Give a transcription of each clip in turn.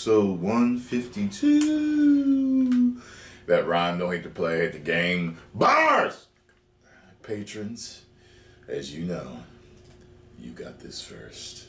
episode 152. That rhyme, don't hate to play, hate the game. Bars! Patrons, as you know, you got this first.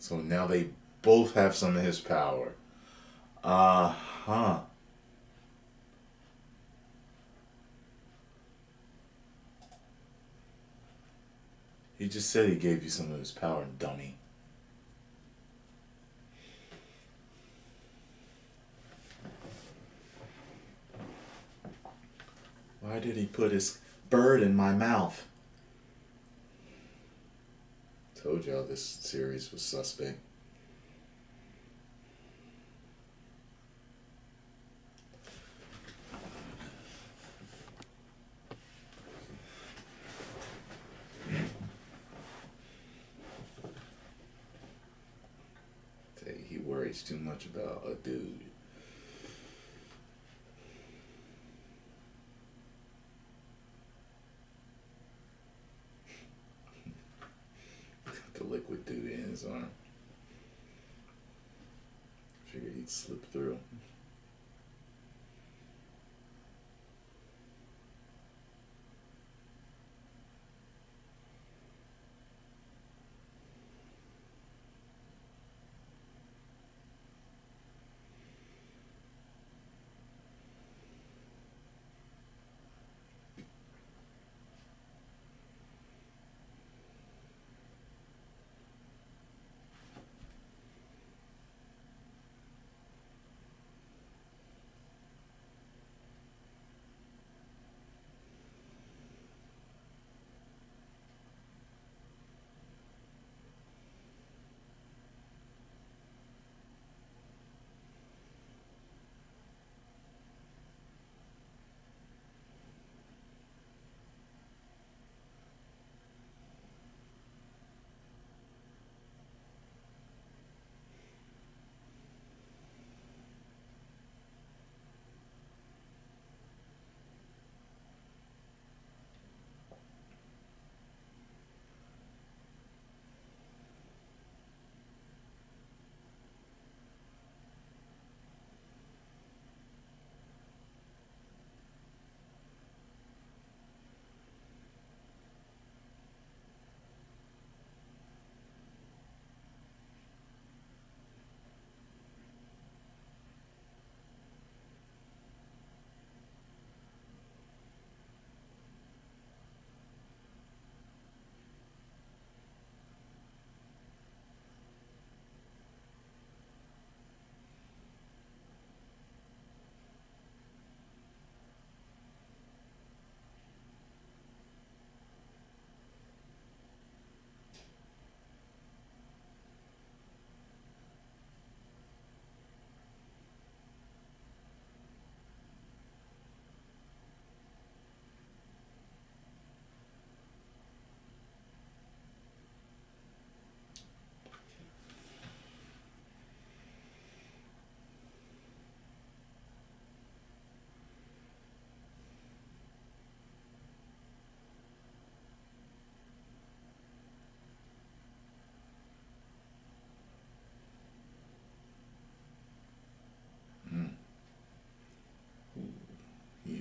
So now they both have some of his power. Uh-huh. He just said he gave you some of his power, dummy. Why did he put his bird in my mouth? Told y'all this series was suspect. He worries too much about a dude. Liquid dude in his arm. Figured he'd slip through.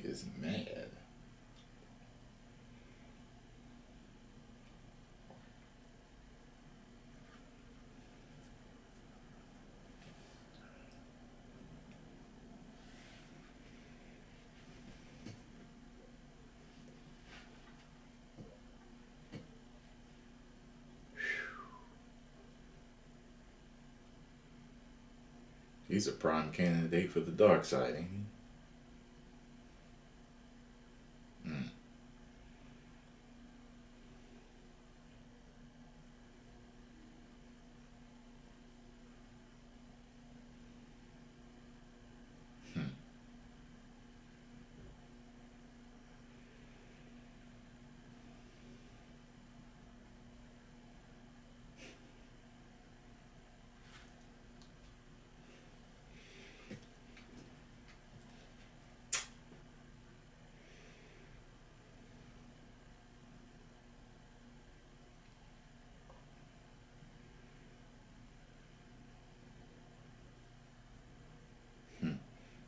Is mad. He's a prime candidate for the dark side, ain't he?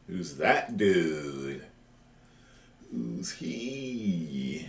Who's that dude? Who's he?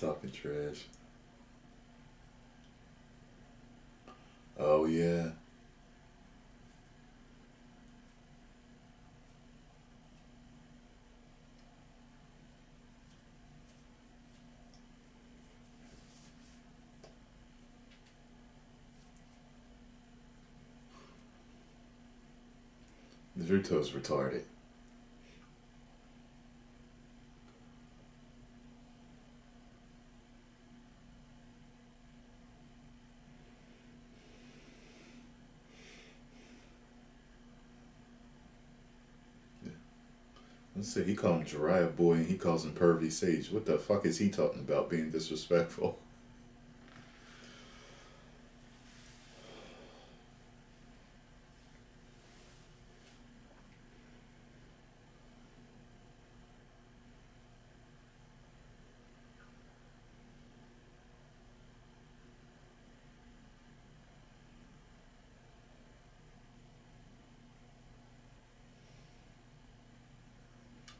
Talking trash. Oh, yeah. Zerto's retarded. Yeah. Let's see, he called him Jiraiya boy and he calls him Pervy Sage. What the fuck is he talking about being disrespectful?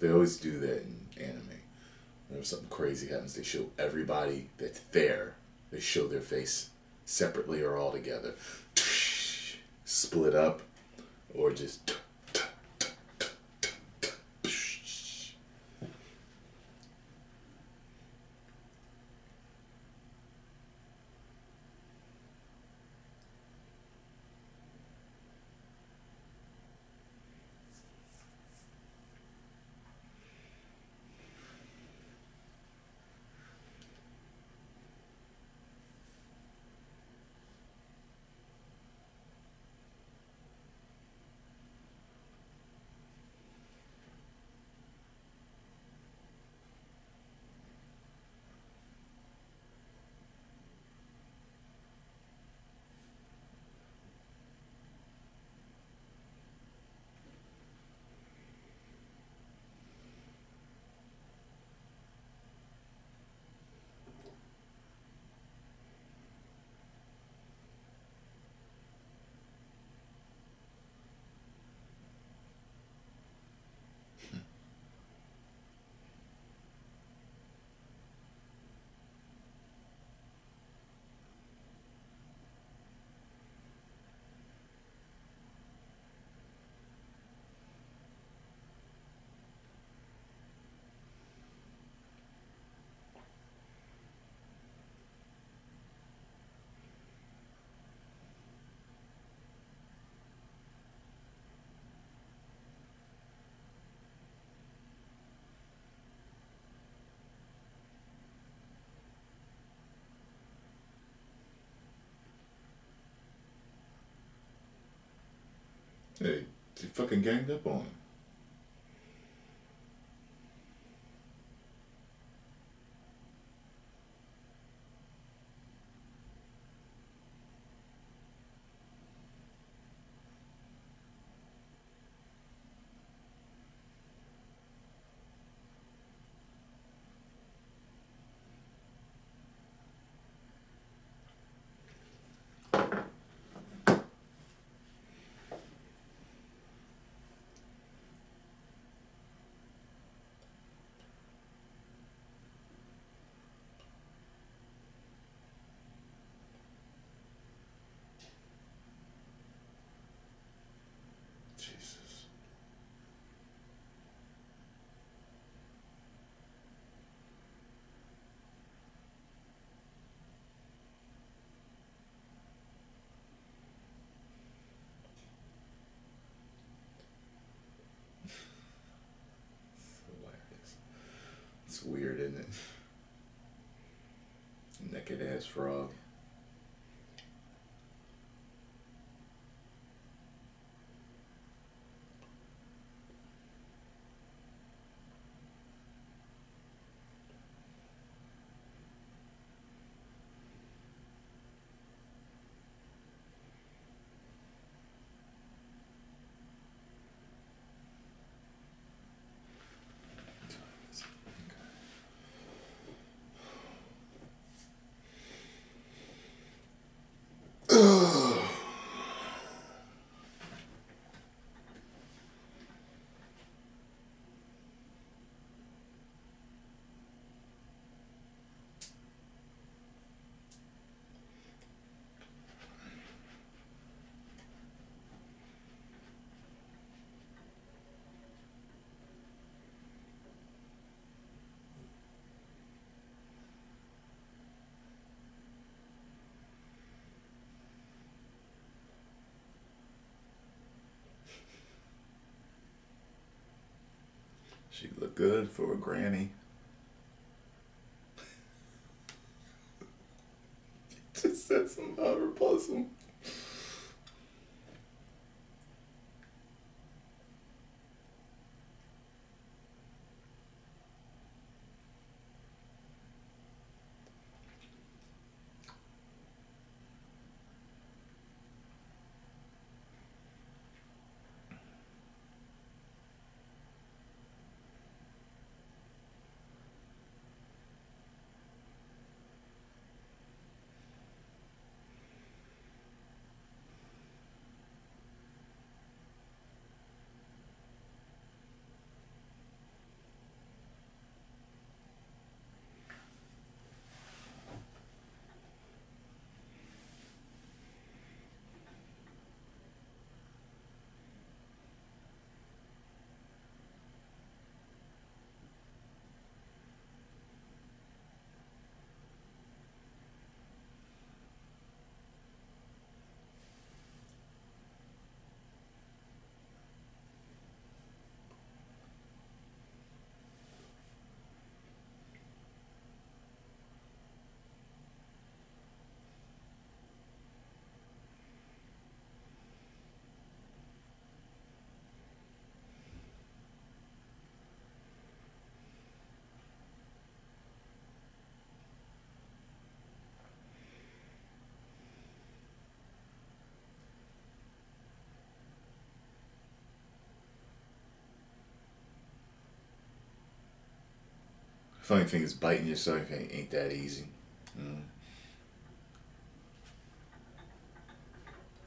They always do that in anime. Whenever something crazy happens, they show everybody that's there. They show their face separately or all together. Split up or just... Hey, she fucking ganged up on him. It's weird, isn't it? Naked ass frog. She looked good for a granny. Just said something about her puzzle. Funny thing is, biting yourself ain't that easy.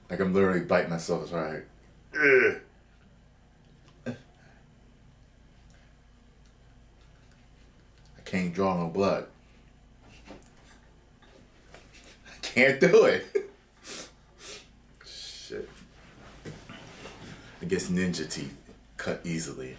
Like, I'm literally biting myself. It's like, ugh. I can't draw no blood. I can't do it. Shit. I guess ninja teeth cut easily.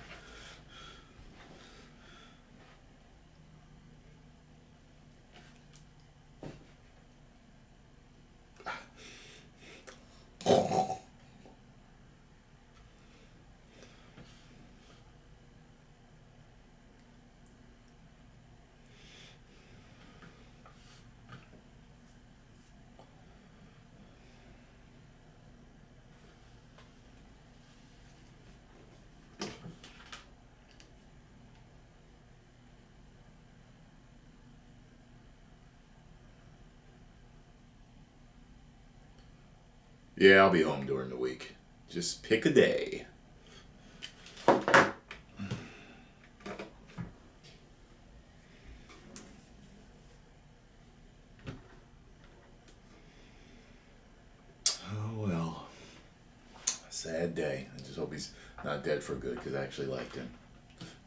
Yeah, I'll be home during the week. Just pick a day. Oh well. Sad day. I just hope he's not dead for good, because I actually liked him.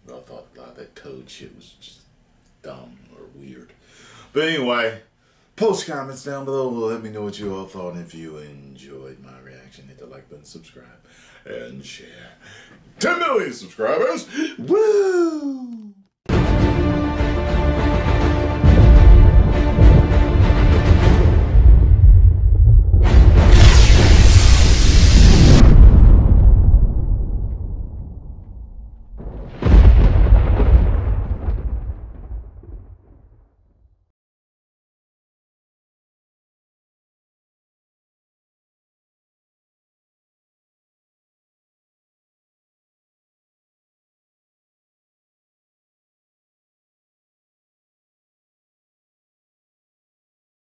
But I thought a lot of that Toad shit was just dumb or weird. But anyway, post comments down below. Let me know what you all thought. If you enjoyed my reaction, hit the like button, subscribe, and share. 10 million subscribers! Woo!